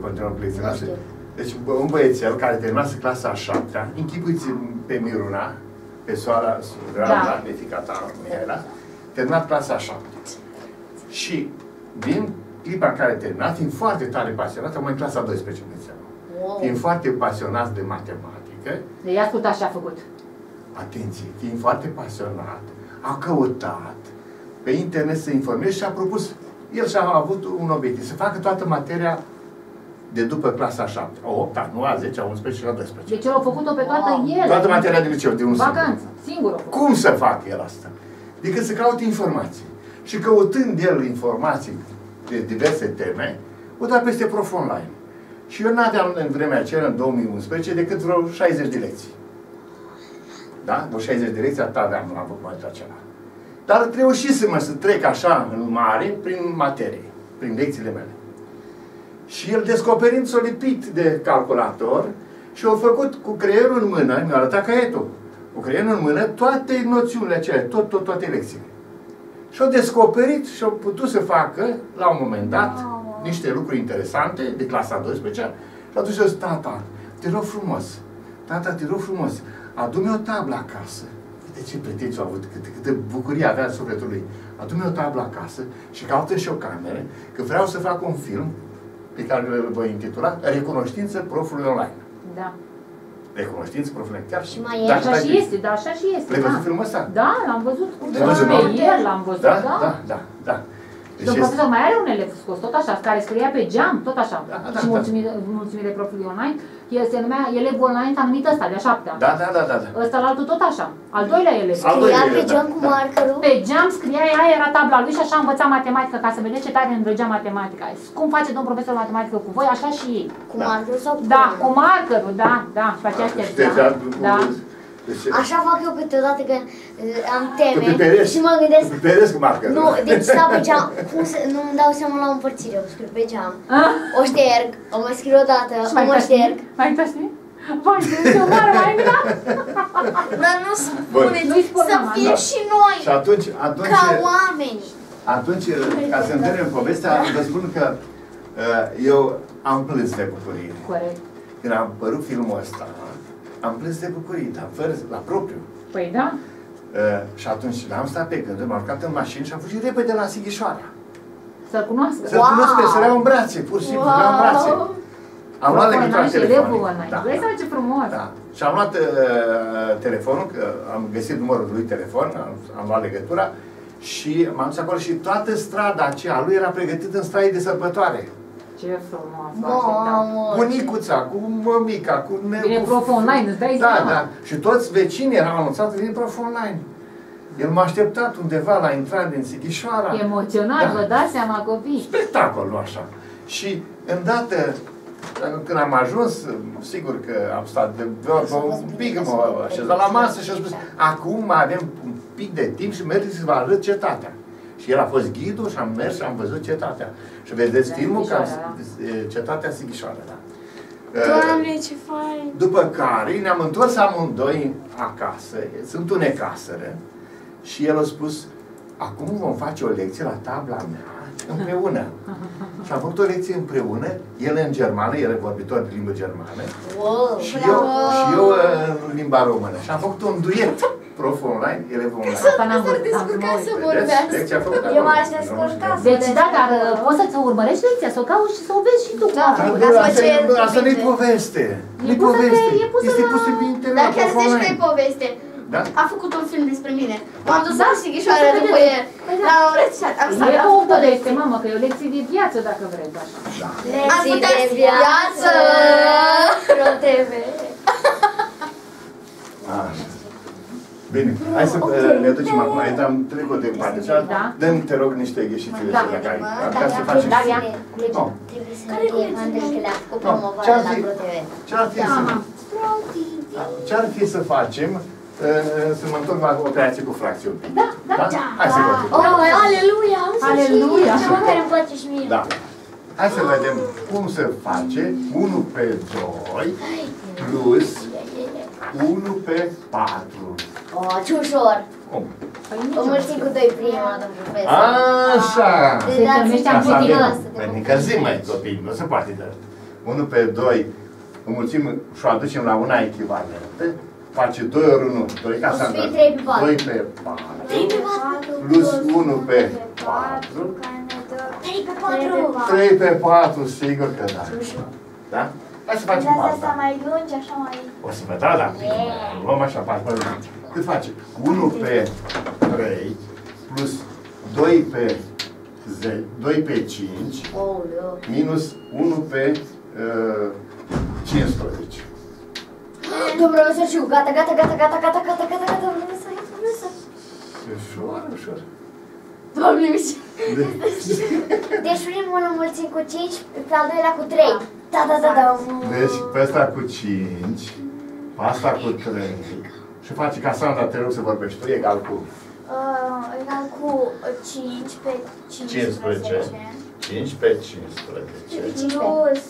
continuăm lecțiile astea. Deci un băiețel care terminase clasa a 7-a, închipuiți pe Miruna, pe soara Randa, pe fica ta, Miela, terminat clasa a 7-a. Și din clipa în care terminat, fiind foarte tare pasionat, am mai clasa a 12-a băiețel. Wow. Fiind foarte pasionat de matematică. De i-a ascultat și a făcut. Atenție, fiind foarte pasionat, a căutat pe internet să informeze și a propus. El și-a avut un obiectiv, să facă toată materia de după clasa 7, a 8, a 9, a 10, a 11 și a 12. Deci el a făcut-o pe toată el. Toată materia de liceu, de un vacanță, singur. Cum să facă el asta? Decât să caute informații. Și căutând el informații de diverse teme, o dat peste prof online. Și eu n-aveam în vremea aceea, în 2011, decât vreo 60 de lecții. Da? Vreo 60 de lecții, atât aveam la momentul acela. Dar reușisem să trec așa, în mare, prin materie, prin lecțiile mele. Și el, descoperind, s-a lipit de calculator și a făcut cu creierul în mână, mi-a arătat caietul, cu creierul în mână, toate noțiunile acelea, toate lecțiile. Și a descoperit și a putut să facă, la un moment dat, niște lucruri interesante, de clasa a 12-a, și atunci a zis, tata, te rog frumos, tata, te rog frumos, adu-mi o tablă acasă. De ce pretenții au avut, câtă bucurie avea în sufletul lui. Adu-mi o tablă acasă și caută și o cameră, că vreau să fac un film pe care îl voi intitula Recunoștință profului online. Da. Recunoștință profului online. Și mai e, așa și este, da, așa și este. L-ai văzut filmul ăsta? Da, l-am văzut. L-am văzut, da? Da. Deci profesor, mai are unele scos, tot așa, care scria pe geam, tot așa. Și mulțumire profilului online, el se numea elevul online, s-a numit ăsta, de-a 7-a. Da. Ăsta la altul tot așa, al doilea elev. Scria pe geam cu markerul? Pe geam scria, ea era tabla lui și așa învăța matematică, ca să vedeți ce tare îndrăgea matematica. Cum face domn profesor matematică cu voi, așa și ei. Cu markerul sau cu? Da, cu markerul, da, și facea așa. Așa fac eu câteodată că am teme și mă gândesc... Te piperesc cu marca. Nu, deci stau pe geam, nu-mi dau seama la împărțire, o scriu pe geam, o șterg, o mai scriu odată, o mai șterg. Mai uitați mie? Vai, ce oară mai grea! Dar nu spuneți, să fim și noi, ca oameni. Atunci, ca să întâlnim povestea, vă spun că eu am plâns de bucurie. Corect. Când a apărut filmul ăsta, am plâns de bucurie, dar fără, la propriu. Păi da. Și atunci l-am stat pe gânduri, m-am urcat în mașină și am fugit repede la Sighișoara. Să-l cunoască. Să-l cunosc pe săreau în brațe, pur și simplu, în brațe. Am luat legătura telefonului. Vrei să ce frumos. Da. Și am luat telefonul, am găsit numărul lui telefon, am luat legătura și m-am dus acolo și toată strada aceea lui era pregătită în straie de sărbătoare. Ce frumos, da. Cu Nicuța, cu mămica, cu... Vine prof online, îți dai seama. Da. Și toți vecinii erau anunțați, vine prof online. El m-a așteptat undeva la intrare din Sighișoara. Emoțional, vă dați seama, copii. Spectacolul așa. Și îndată, când am ajuns, sigur că am stat de un pic, m-am așezat la masă și am spus, acum mai avem un pic de timp și mergem să vă arăt cetatea. Și el a fost ghidul și am mers și am văzut cetatea. Și vedeți filmul că cetatea Sighișoara, da. Doamne, ce fain! După care ne-am întors amândoi acasă, sunt unecaseră, și el a spus, acum vom face o lecție la tabla mea împreună. Și am făcut o lecție împreună, el în germană, el e vorbitor de limbă germană, și eu în limba română. Și am făcut un duet. Prof online, elevul online. S-ar descurca să vorbească. Eu m-aș descurca să vorbească. Deci da, dar poți să-ți urmărești lecția, să o cauți și să o vezi și tu. Asta nu-i poveste. Nu-i poveste. Este pus pe internet. Dar chiar zici că e poveste. A făcut un film despre mine. M-am dus la Sighișoara după el. La o răcișat. E o poveste, mamă, că e o lecție de viață, dacă vreți așa. Lecții de viață. ProTV. Așa. Bine, hai să ne ducem acum, am trecut de partea cealaltă. Dă-mi, te rog, niște gheșițile la care ca să facem. Trebuie să ne gândim că le-am făcut promovarea la ProTV. Ce-ar fi să facem, să mă întorc la operație cu fracțiuni? Da. Hai să vedem. Aleluia! Aleluia! Și măcar îmi place și mie. Hai să vedem cum se face 1 pe 2 plus 1 pe 4. O, ce ușor! Cum? O mulțim cu 2 prima, domn profesor. Așa! Se numește amputină. Păi nicăzi mai copii, nu se poate de asta. 1 pe 2 înmulțim și o aducem la una echivalentă, face 2 ori 1, 2 ca să am 2 pe 4, plus 1 pe 4, 3 pe 4, sigur că da. Da? Hai să facem partea. Asta mai lungi, așa mai... O să vă dau la pic, luăm așa partea lungi. Cât face? 1 pe 3, plus 2 pe 5, minus 1 pe 15. Domnul profesor, gata, profesor. Ușor, ușor. Doamne, mișor. Deci primul înmulțim cu 5, pe al doilea cu 3. Da. Deci pe asta cu 5, pe asta cu 3. Și face ca Sandra, te rog să vorbești. Tu egal cu? Egal cu 5 pe 15. 5 pe 15. Plus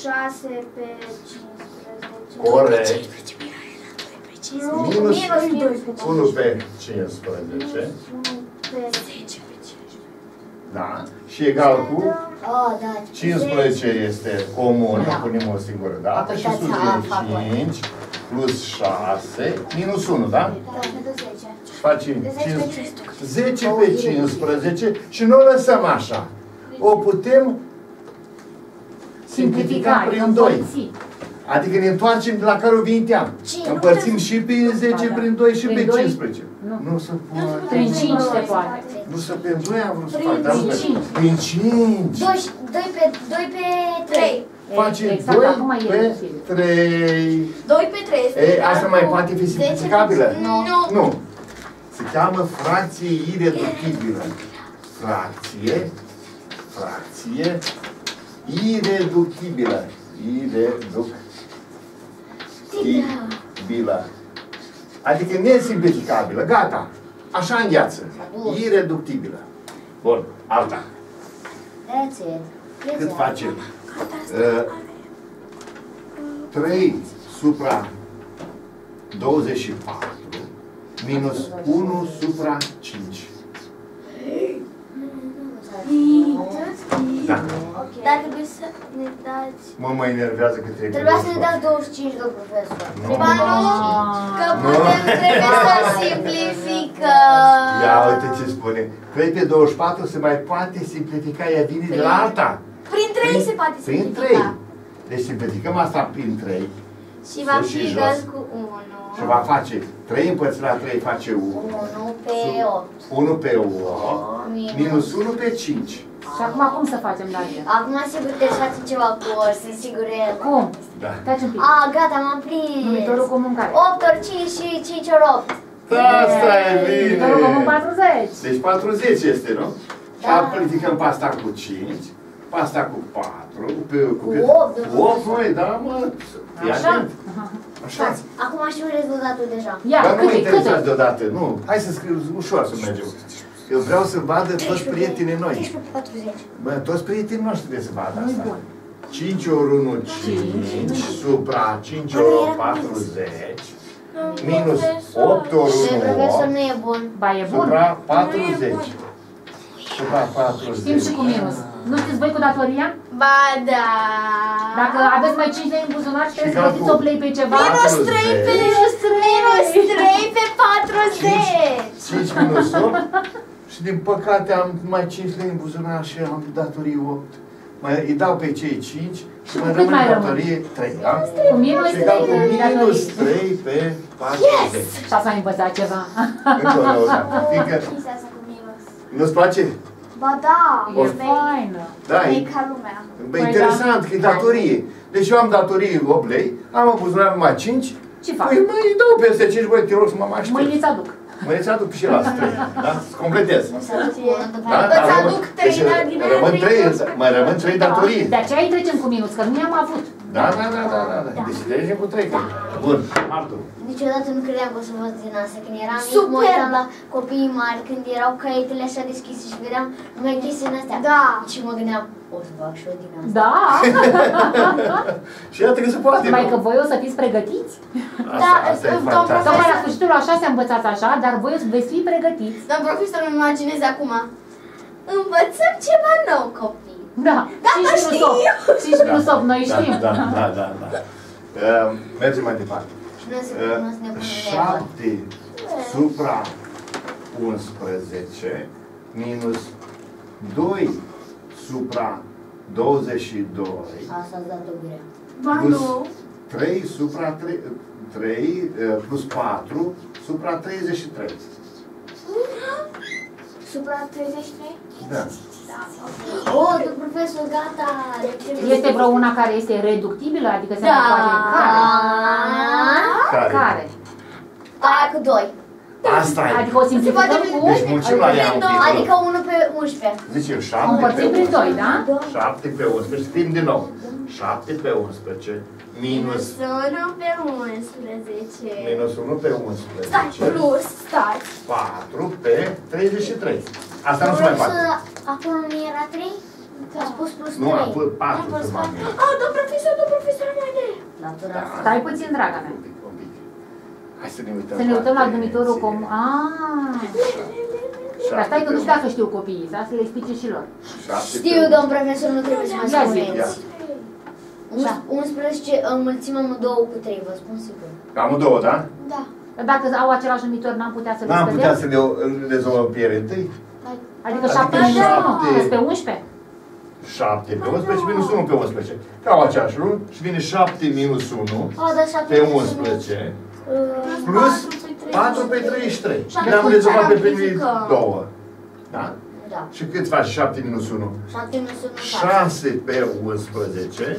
6 pe 15. Corect. Minus 1 pe 15. Da. Și egal cu? 15 este comun, punem o singură dată și suntem 5 plus 6 minus 1, da? Facem 10 pe 15 și nu o lăsăm așa. O putem simplifica prin 2. Adică ne întoarcem de la care o vinteam. Împărțim și pe 10 prin 2 și pe 15. Nu se poate. Prin 5 se poate. Nu se pe 2 am vrut să fac, dar prin 5. 2 pe 3. Face 2 pe 3. 2 pe 3 este. Asta mai poate fi simplificabilă? Nu. Se cheamă fracție ireductibilă. Fracție ireductibilă. Ireductibilă. Adică nesimplificabilă. Gata. Așa îngheață. Ireductibilă. Bun. Alta. Cât facem? 3 supra 24 minus 1 supra 5. Da. Dar trebuie să ne dați... Mă enervează că trebuie... Trebuia să ne dați 25, domn profesor. Că putem, trebuie să simplificăm. Ia uite ce spune. 3 pe 24 se mai poate simplifica, ea vine de la alta. Prin 3 se poate simplifica. Prin 3. Deci simplificăm asta prin 3. Și va fi egal cu 1. Și va face 3 împărțit la 3 face 1. 1 pe 8. 1 pe 8. Minus 1 pe 5. Și acum cum să facem, Daniel? Acum sigur că facem ceva cu ori, sunt sigură. Cum? Da. Taci un pic. A, gata, m-am prins. Numitorul comun care? 8 ori 5 și 5 ori 8. Asta e bine. Numitorul comun 40. Deci 40 este, nu? Da. Amplificăm pasta cu 5, pasta cu 4, cu 8. Cu 8, măi, da, mă. Așa? Așa. Acum știu rezultatul deja. Dar nu mă interesați deodată, nu. Hai să scriu ușor să mergem. Eu vreau să vadă toți prietenii noi. Bă, toți prietenii noștri trebuie să vadă asta. 5 ori 1, 5, supra 5 ori 40, minus 8 ori 1, 8, supra 40. Supra 40. Știm și cu minus. Nu știți voi cu datoria? Ba da. Dacă aveți mai 5 lei în buzunar, trebuie să găsiți 8 lei pe ceva. Minus 3 pe 40. 5 minus 8. Și din păcate am numai 5 lei în buzunar și am datorii 8. Îi dau pe cei 5 și mai rămân datorie 3, da? Cu minus 3 pe 40. Și asta ai învățat ceva. Încă o lăudă. Nu-ți place? Ba da, e faină. E ca lumea. Bă, interesant că e datorie. Deci eu am datorie 8 lei, am în buzunar numai 5. Ce fac? Păi îi dau peste 5, băi, te rog să mă mai aștept. Mâine îți aduc. Mă îți aduc și la 3, da? Să completez. Îți aduc 3 datorii. Mai rămân 3 datorii. De aceea îi trecem cu minus, că nu i-am avut. Da. Deci trecem cu 3. Bun, Martu. Niciodată nu credeam că o să văd din asta. Când eram mic, mă uitam la copiii mari, când erau caietele așa deschise și vedeam numai chestii din astea. Da. Și mă gândeam, o să fac și eu din asta. Da. Și iată că se poate. Numai că voi o să fiți pregătiți. Da, tocmai la sfârșitul așa se învățați așa, dar voi o să veți fi pregătiți. Dar profesor, îmi imaginez acum. Învățăm ceva nou, copii. Da, da, știu. Noi știm. Da. Mergem mai departe. 7 supra 11 minus 2 supra 22. Asta ați dat-o grea. Plus 3 supra 3 plus 4 supra 33. Supra 33? Da. Oh, tu profesor, gata! Este vreo una care este reductibilă? Adică se poate... Care? Aia cu 2. Asta e. Adică o simplificăm cu... Deci mulțim la ea un pic. Adică 1 pe 11. Zice eu, 7 pe 11. Da? 7 pe 11. Stim din nou. 7 pe 11. Minus 1 pe 11. Minus 1 pe 11. Stai, plus, stai. 4 pe 33. Asta nu se mai face. Acolo nu era 3? A spus plus 3. Nu, a fost 4. Ah, domn profesor, mai de... Stai puțin, draga mea. Hai să ne uităm, la numitorul comun. Dar stai că nu știu dacă știu copiii, să le explice și lor. Știu, domn profesor, nu trebuie să mai spuneți. 11 înmulțim amândouă cu 3, vă spun sigur. Amândouă, da? Da. Dacă au același numitor, n-am putea să le scădem? N-am putea să le rezolvăm pe ele întâi? Adică 7 pe 11? 7 pe 11 minus 1 pe 11. Că au același lucru și vine 7 minus 1 pe 11. Plus 4 pe 33. Când am rezolvat pe primii 2. Da? Da. Și cât faci 7 minus 1? 7 minus 1. 6 pe 11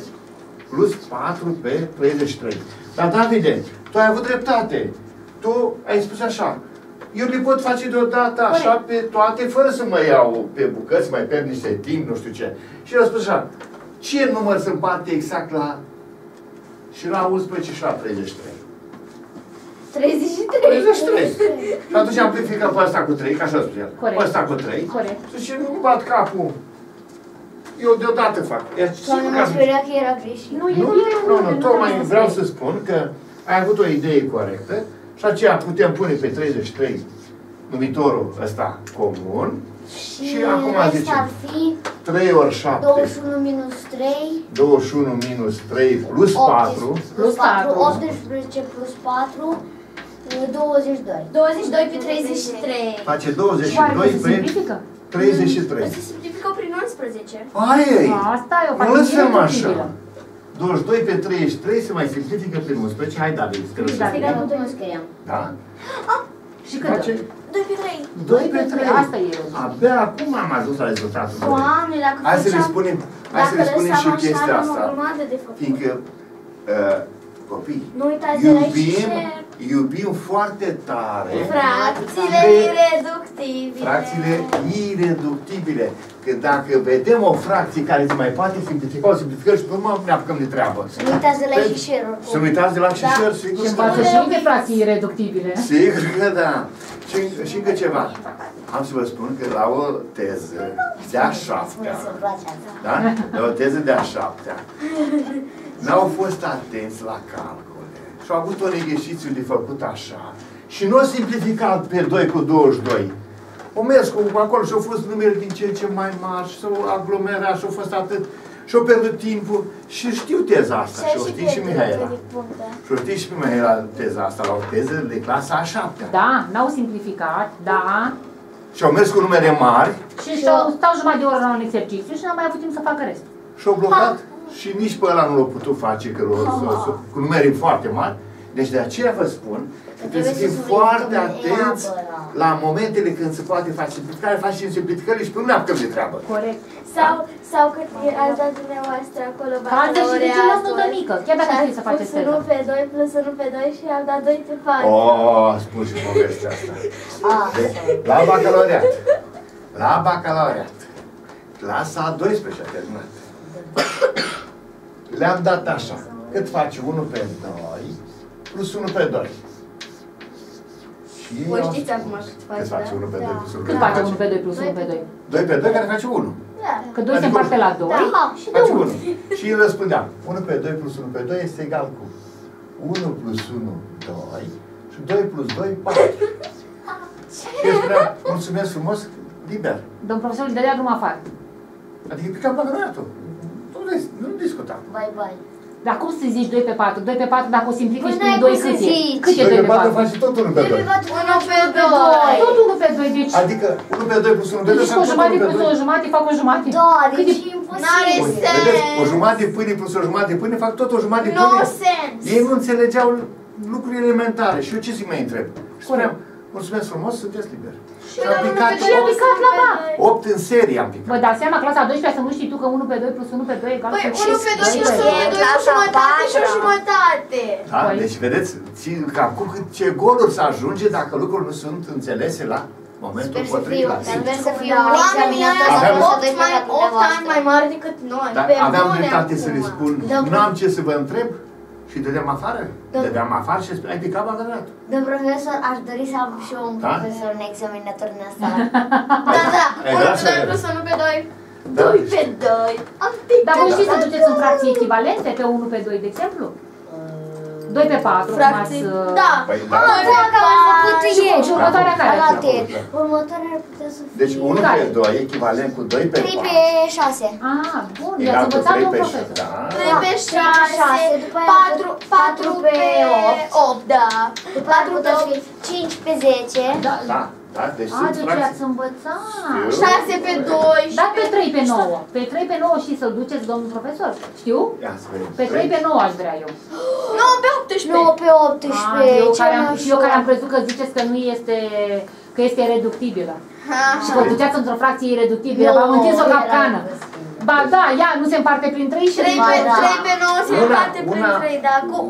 plus 4 pe 33. Dar Davide, tu ai avut dreptate. Tu ai spus așa. Eu le pot face deodată așa pe toate, fără să mă iau pe bucăți, mai pierd niște timp, nu știu ce. Și el a spus așa. Ce număr se împarte exact la... și la 11 și la 33? 33. Și atunci amplificăm pe ăsta cu 3, ca așa spunea. Pe ăsta cu 3. Corect. Și nu bat capul. Eu deodată fac. Doamne, mă speria că era greșit. Nu, tocmai vreau să spun că ai avut o idee corectă și aceea putem pune pe 33 numitorul ăsta comun. Și acum zicem 3 ori 7. 21 minus 3. 21 minus 3 plus 4. Plus 4. 18 plus 4. 22. 22 pe 33. Face 22 pe 33. Se simplifică prin 11. Aia e. Nu lăsăm așa. 22 pe 33 se mai simplifică prin 11. Hai, David, scrie. Da. Și cât? 2 pe 3. Asta e. Abia acum am ajuns la rezultatul. Doamne, dacă hai să le spunem, și chestia asta. Fiindcă copii, iubim foarte tare fracțiile ireductibile. Că dacă vedem o fracție care se mai poate simplifica, o simplificăm și pe urmă ne apucăm de treabă. Să nu uitați de la hișerul. Să nu uitați de la hișerul, sigur. Și învață și multe fracții ireductibile. Sigur că da. Și încă ceva. Am să vă spun că la o teză de-a 7-a, da? La o teză de-a 7-a, n-au fost atenți la calcul. Și au avut un exercițiu de făcut așa. Și nu a simplificat pe 2 cu 22. O mers cu acolo și au fost numere din ce în ce mai mari și s-au aglomerat și au fost atât. Și au pierdut timpul. Și știu teza asta. Și o știi și Mihaela. Și o știi și Mihaela teza asta. La o teză de clasa a 7-a. Da, n-au simplificat, da. Și au mers cu numere mari. Și stau jumătate de oră la un exercițiu și n-am mai avut timp să facă restul. Și au blocat. Și nici pe ăla nu l-au putut face, că cu numere foarte mari. Deci de aceea vă spun că trebuie să fim foarte atenți la momentele când se poate face simplificare, facem simplificări și până ne apucăm de treabă. Corect. Sau că ați dat dumneavoastră acolo bacalaureatul. Chiar dacă știți să faceți teză. 1 pe 2 plus 1 pe 2 și am dat 2 pe 4. Oh, spun și povestea asta. La bacalaureat. Clasa a 12-a terminat. Le-am dat așa. Cât face 1 pe 2 plus 1 pe 2? Voi știți acum cât face 1 pe 2 plus 1 pe 2? Cât face 1 pe 2 plus 1 pe 2? 2 pe 2 care face 1. Că 2 se împarte la 2 și de 1. Și îi răspundeam. 1 pe 2 plus 1 pe 2 este egal cu 1 plus 1, 2 și 2 plus 2, 4. Și eu spuneam, mulțumesc frumos, liber. Domn profesor, îi dădea drum afară. Adică picam păcănatul. Nu discutam. Vai, vai. Dar cum să zici 2 pe 4? 2 pe 4 dacă o simplifici prin 2 cât e? Cât e 2 pe 4? Faci tot 1 pe 2. 1 pe 2. Tot 1 pe 2, deci... Adică 1 pe 2 plus 1 pe 2 fac tot 1 pe 2. Deci o jumătate fac o jumătate. Da, deci e imposibil. Vedeți, o jumătate pâine plus o jumătate pâine fac tot o jumătate pâine. No sens. Ei nu înțelegeau lucruri elementare și eu ce să-i mai întreb? Și spuneam, mulțumesc frumos, sunteți liberi. Și am picat la ba. 8 în serie am picat. Vă dați seama, clasa 12-a, să nu știi tu că 1 pe 2 plus 1 pe 2 egal. Păi 1 pe 2 plus 1 pe 2 e o jumătate și o jumătate. Da, deci vedeți, cam cum ce goluri să ajunge dacă lucrurile nu sunt înțelese la momentul potrivit. Sper să fiu oamenii ăia 8 ani mai mari decât noi. Aveam dreptate să le spun, nu am ce să vă întreb. Și dădeam afară? Dădeam afară și ai picat bagărat. Domn profesor, aș dori să am și eu un profesor, un examinator din asta. Da, da, 1 pe 2 plus 1 pe 2. 2 pe 2. Dar voi știți să duceți în fracții echivalente pe 1 pe 2, de exemplu? 2 pe 4, rămas... Da, dacă am făcut eu. Și următoarea care? Următoarea ar putea să fie... Deci 1 pe 2, echivalent cu 2 pe 4. 3 pe 6. Ah, bun, i-ați învățat un profesor. 3 pe 6, 4 pe 8, da. 4 pe 8, 5 pe 10. Da, da, deci sunt fracții. Deci i-ați învățat. 6 pe 2. Dar pe 3 pe 9. Pe 3 pe 9 și să duceți, domnul profesor, știu? Pe 3 pe 9 aș vrea eu. 9 pe 18. Și eu care am crezut că ziceți că nu este, că este reductibilă. Și că duceați într-o fracție ireductibilă, v-am întins o capcană. Ba da, ea nu se împarte prin 3 și 3 pe 9 se împarte prin 3, da.